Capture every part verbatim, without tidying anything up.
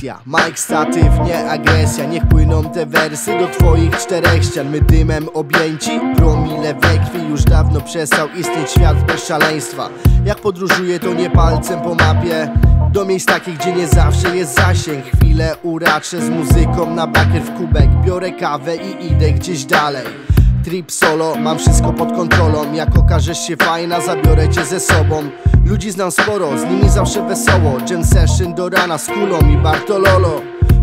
presja. Mike statyw, nie agresja. Niech płyną te wersy do twoich czterech ścian. My dymem objęci, promile we krwi. Już dawno przestał istnieć świat bez szaleństwa. Jak podróżuję, to nie palcem po mapie, do miejsc takich, gdzie nie zawsze jest zasięg. Chwilę uraczę z muzyką na bakier w kubek. Biorę kawę i idę gdzieś dalej. Trip solo, mam wszystko pod kontrolą. Jak okażesz się fajna, zabiorę cię ze sobą. Ludzi znam sporo, z nimi zawsze wesoło. Jam session do rana z kulą i Bartololo.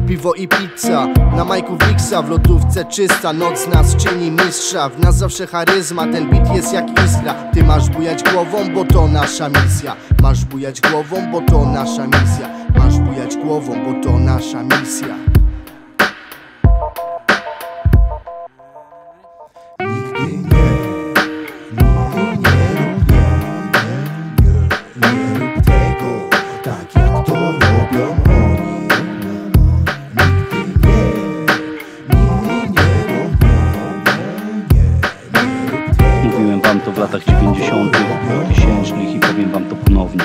Piwo i pizza, na majku Wixa, w lodówce czysta. Noc nas czyni mistrza, w nas zawsze charyzma. Ten beat jest jak iskra. Ty masz bujać głową, bo to nasza misja. Masz bujać głową, bo to nasza misja. Masz bujać głową, bo to nasza misja. Mówiłem wam to w latach dziewięćdziesiątych, tysięcznych i powiem wam to ponownie.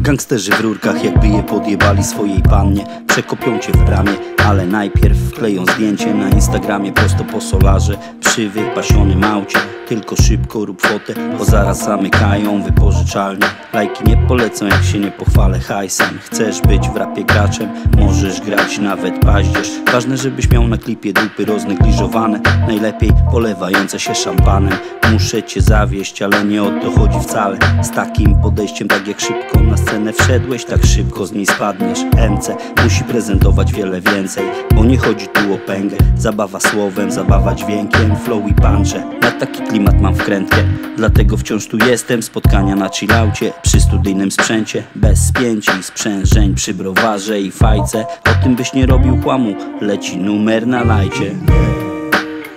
Gangsterzy w rurkach, jakby je podjebali swojej pannie. Przekopią cię w bramie, ale najpierw wkleją zdjęcie na Instagramie. Prosto po solarze, przy wypasionym aucie. Tylko szybko rób fotę, bo zaraz zamykają wypożyczalnię. Lajki nie polecą, jak się nie pochwalę hajsem. Chcesz być w rapie graczem, możesz grać nawet paździerz. Ważne, żebyś miał na klipie dupy roznegliżowane, najlepiej polewające się szampanem. Muszę cię zawieść, ale nie o to chodzi wcale. Z takim podejściem, tak jak szybko na scenę wszedłeś, tak szybko z niej spadniesz. M C musi prezentować wiele więcej, bo nie chodzi tu o pęgę. Zabawa słowem, zabawa dźwiękiem, flow i punche. Na taki klimat mam wkrętkę, dlatego wciąż tu jestem. Spotkania na chillaucie, przy studyjnym sprzęcie, bez spięci, sprzężeń przy browarze i fajce. O tym byś nie robił kłamu, leci numer na lajcie. No.